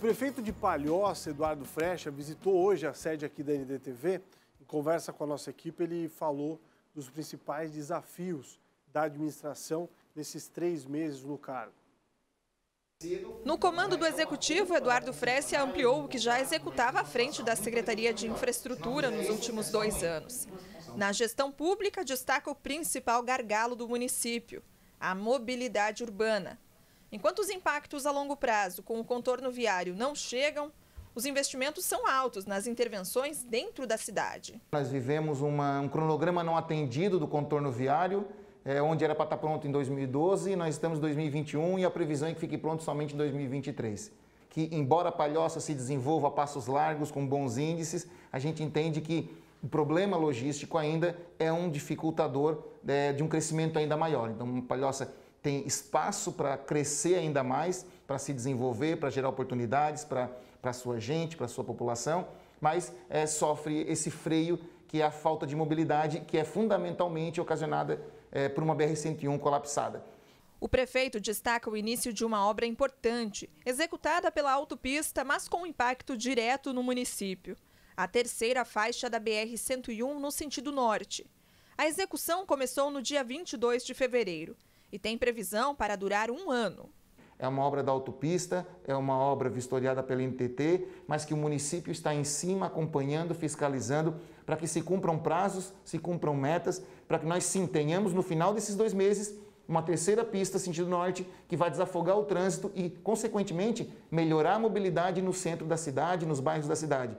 prefeito de Palhoça, Eduardo Freccia, visitou hoje a sede aqui da NDTV. Em conversa com a nossa equipe, ele falou dos principais desafios da administração nesses 3 meses no cargo. No comando do Executivo, Eduardo Freccia ampliou o que já executava à frente da Secretaria de Infraestrutura nos últimos 2 anos. Na gestão pública, destaca o principal gargalo do município, a mobilidade urbana. Enquanto os impactos a longo prazo com o contorno viário não chegam, os investimentos são altos nas intervenções dentro da cidade. Nós vivemos um cronograma não atendido do contorno viário, onde era para estar pronto em 2012, nós estamos em 2021 e a previsão é que fique pronto somente em 2023. Que, embora Palhoça se desenvolva a passos largos, com bons índices, a gente entende que o problema logístico ainda é um dificultador de um crescimento ainda maior. Então, Palhoça tem espaço para crescer ainda mais, para se desenvolver, para gerar oportunidades para a sua gente, para a sua população, mas sofre esse freio que é a falta de mobilidade, que é fundamentalmente ocasionada por uma BR-101 colapsada. O prefeito destaca o início de uma obra importante, executada pela autopista, mas com impacto direto no município. A terceira faixa da BR-101 no sentido norte. A execução começou no dia 22 de fevereiro e tem previsão para durar 1 ano. É uma obra da autopista, é uma obra vistoriada pela NTT, mas que o município está em cima, acompanhando, fiscalizando, para que se cumpram prazos, se cumpram metas, para que nós sim tenhamos no final desses 2 meses uma terceira pista sentido norte que vai desafogar o trânsito e, consequentemente, melhorar a mobilidade no centro da cidade, nos bairros da cidade.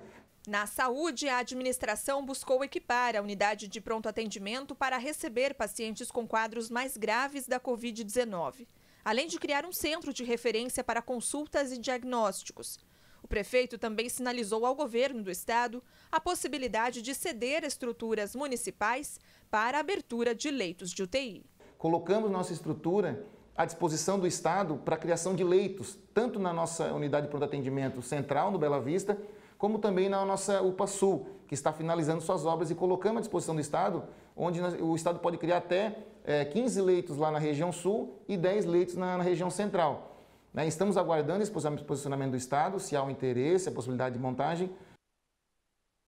Na saúde, a administração buscou equipar a unidade de pronto atendimento para receber pacientes com quadros mais graves da Covid-19. Além de criar um centro de referência para consultas e diagnósticos. O prefeito também sinalizou ao governo do estado a possibilidade de ceder estruturas municipais para a abertura de leitos de UTI. Colocamos nossa estrutura à disposição do estado para a criação de leitos, tanto na nossa unidade de pronto atendimento central, no Bela Vista, como também na nossa UPA Sul, que está finalizando suas obras e colocamos à disposição do estado, onde o estado pode criar até 15 leitos lá na região sul e 10 leitos na região central. Estamos aguardando esse posicionamento do estado, se há o interesse, a possibilidade de montagem,